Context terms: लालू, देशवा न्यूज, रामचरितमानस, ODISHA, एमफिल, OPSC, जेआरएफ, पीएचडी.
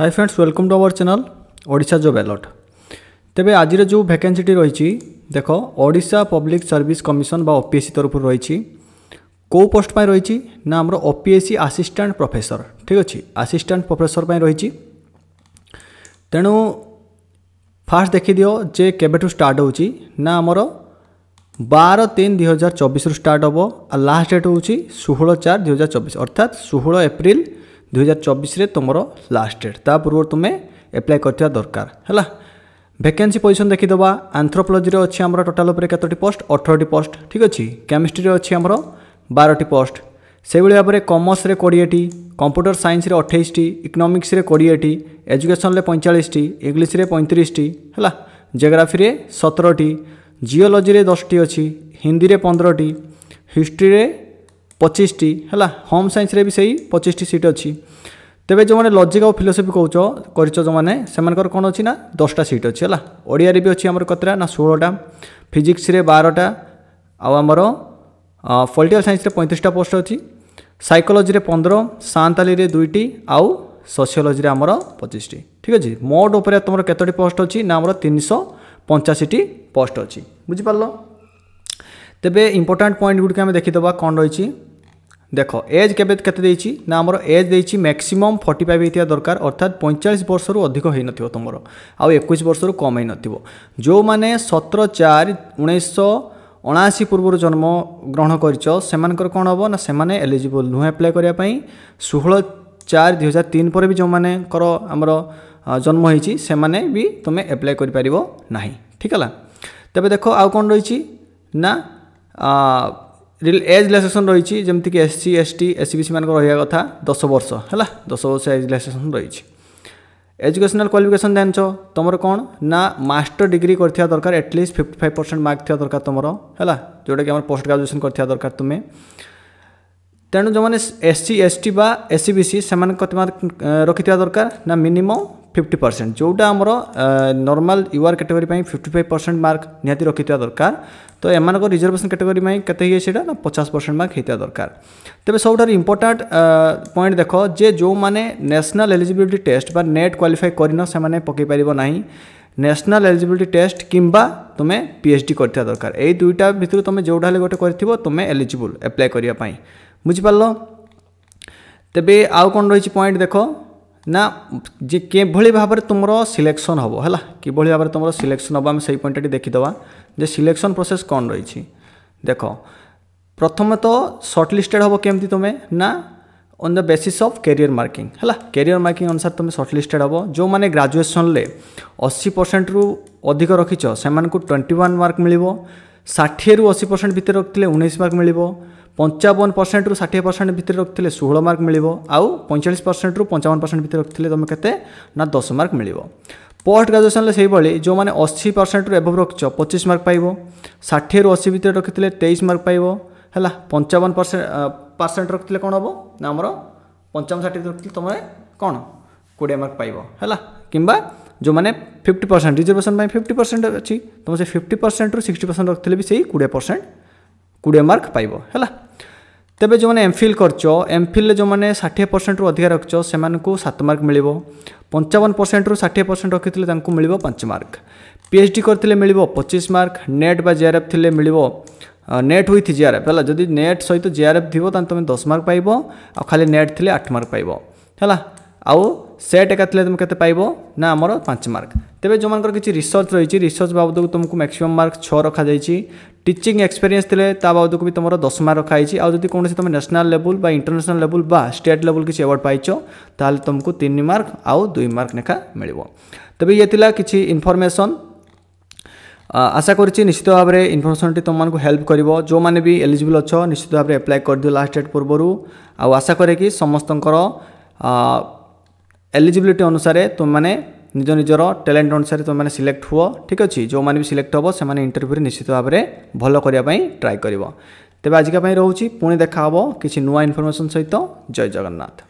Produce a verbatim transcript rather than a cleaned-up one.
Hi friends welcome to our channel Odisha job alert. तेरे आज जो वैकेंसी रही देख ओडिशा पब्लिक सर्विस कमिशन बा ओपीएससी तरफ रही को पोस्ट पर रही ना आम ओपीएससी असिस्टेंट प्रोफेसर। ठीक अच्छे असिस्टेंट प्रोफेसर पर रही तेणु फास्ट देखीदि जे के स्टार्ट होना आमर बारह तीन दुई हजार चौबीस रु स्टार्ट हे आ लास्ट डेट हूँ षोहल चार दुई हजार चौबीस अर्थात षोहल एप्रिल दुई हजार चौबीस तुम लास्ट डेट ता पूर्व तुम्हें एप्लाय करथिबा दरकार है। वैकेंसी पोजिशन देखीदे आंथ्रोपोलॉजी अच्छे आम टोटाल केतोटी पोस्ट अठारह पोस्ट। ठीक अच्छे केमिस्ट्री अच्छे आमर बारह पोस्ट से भाई कॉमर्स रे कोड़े कंप्यूटर साइंस रे अट्ठाईस इकोनॉमिक्स रे कोड़े एजुकेशन रे पैंतालीस इंग्लिश रे पैंतीस है जियोग्राफी रे सत्रह जियोलॉजी रे दस टी अच्छी हिंदी रे पंद्रह हिस्ट्री रे पच्चीस टी है होम साइंस रे भी सही पच्चीस टी सीट अच्छी। तेरे जो मैंने लॉजिक और फिलोसफी कौच कर जो मैंने सेमनकर कौन अच्छी ना दसटा सीट अच्छी है। ओडिया रे भी अच्छी आमर कतरा ना सोलहटा फिजिक्स रे बारहटा आमर पॉलिटिकल साइंस रे पैंतीसटा पोस्ट अच्छी साइकोलॉजी रे पंद्रह सांताली रे दुईटी आउ सोशियोलॉजी रे आमर पच्चीस टी। ठीक अच्छे मोट उपर तुम केतोटी पोस्ट अच्छी ना आमर तीन सौ पंचाशीटी पोस्ट अच्छी बुझिपार। तेरे इंपोर्टाट पॉइंट गुड़िक आम देखीद कौन रही देख एज के ना आम एज देती मैक्सीम फोर्टी फाइव होता दरकार अर्थात पैंतालीस वर्ष रू अधिक हो नमर आकुश वर्ष रू कम हो जो मैंने सत्रह चार उन्नीस अणाशी पूर्व जन्म ग्रहण कर कौन हम ना से एलिजिबल नुहे एप्लाय करने षोहल चार दुई हजार तीन पर भी जो मैंने आमर जन्म होती से भी तुम्हें एप्लाय कर। ठीक है तेरे देख आउ कौन रही ना एज रिलैक्सेसन रही जमीक S C S T S C B C मान रहा कथा दस वर्ष है दस वर्ष एज रिलैक्सेसन रही। एजुकेशनल क्वालिफिकेशन जानच तुम कौन ना मास्टर डिग्री करथिया दरकार at least fifty five percent mark थी दरकार तुम है जोटा कि पोस्ट ग्रेजुएशन करथिया दरकार तुम्हें। तेणु जो मैंने एस सी एस टी बा एस सी बी सी से रखि दरकार ना मिनिमम फिफ्टी परसेंट जोटा आमर नॉर्मल यूआर कैटेगरी पर फिफ्टी फाइव परसेंट मार्क निहाती रखि दरकार तो एम रिजर्वेशन कैटेगरी में कैसे ना पचास परसेंट मार्क होता दरकार। तेरे सबुठ इंपोर्टाट पॉइंट देख जे जो मैंने नेशनल एलिजिबिलिटी टेस्ट बा नेट क्वालिफाई करन से पकई पार ना नेशनल एलिजिबिलिटी टेस्ट किंबा तुम्हें पीएचडी करथिया दरकार एई दुईटा भितर तुम जोटा हेले गोटे करथिबो तुम्हें एलिजिबल एप्लाय करिया पाई बुझिपारलो। तेबे आउ कौन रही पॉइंट देख ना जे किभली भाव में तुम सिलेक्शन हम है कि भाव में तुम सिलेक्शन हम आम से पॉइंट देखीदा जे सिलेक्शन प्रोसेस कौन रही देख प्रथम तो शॉर्टलिस्टेड हम केमती तुम्हें ना on the basis of career marking है कैरियर मार्किंग अनुसार तुम शॉर्टलिस्टेड हम जो मैंने ग्रेजुएशन ले अस्सी परसेंट रु अधिक रखीच से ट्वेंटी वन मार्क मिल षाठी रु अशी परसेंट भितर रखते उन्नीस मार्क मिल पंचावन परसेंट रु षाठी परसेंट भितर रखिले षोहल मार्क मिल आउ पैंतालीस परसेंट रु पंचावन परसेंट भितर रखिले तुम के ना दस मार्क मिल। पोस्ट ग्रेजुएशन से भाई जो मैंने अस्सी परसेंट रु एभव रखिच पच्चीस मार्क पाइबो षाठी रु अशी भितर रखिले तेईस मार्क पाइबो है पंचावन परसेंट परसेंट रखिले कौन हम ना आमर पंचावन षाठी रखिले तुम कौन कोड़े मार्क पाइबो है कि जो मैंने fifty percent reservation fifty percent अच्छी तुम से फिफ्टी परसेंट रु सिक्सटी परसेंट रखिले भी सही कोड़े परसेंट कोड़े मार्क पाइबो है। तेरे जो मैंने एमफिल करच एमफिल जो मैंने षाठी परसेंट रु अधिक रखिच से सात मार्क मिल पंचावन परसेंट रु षाठी परसेंट रखी मिल पाँच मार्क पीएचडी करते मिल पच्चीस मार्क नेट बा जेआरएफ थे मिल नेट हुई जेआरएफ है जदि नेट सहित जेआरएफ थो तुम दस मार्क पाइब आ खाली नेट थे आठ मार्क पाइब है आउ सेट एका थे तुम के पाइब ना आमर पाँच मार्क। तेरे जो मानकर किसी रिसर्च रही रिसर्च बाबद को तुमको मैक्सिमम मार्क छः रखा जाइए टीचिंग एक्सपीरियंस थे बाबद को भी तुम दस मार्क रखाई आउ जब कौन तुम नेशनल लेवल बा इंटरनेशनल लेवल बा स्टेट लेवल किसी अवार्ड पाइच ताल तुमको तीन मार्क आउ दुई मार्क लेखा मिल। तेरे ये था किसी इनफॉरमेशन आशा करुच्ची निश्चित भाव में इनफॉरमेशन टी तुमको हेल्प कर जो मैंने भी एलिजिबल अच्छो निश्चित भाव में एप्लाय करदि लास्ट डेट पूर्वर आउ आशा करे कि समस्त एलिजिबिलिटी अनुसार तुमने निज निजर टैलेंट अनुसार तुम मैंने सिलेक्ट हुआ। ठीक अच्छे जो मैंने भी सिलेक्ट हो से माने इंटरव्यू रे निश्चित भाव में भल करने ट्राए कर। तेरे आजिका रोचे पुणी देखा किसी नुआ इनफॉरमेशन सहित जय जगन्नाथ।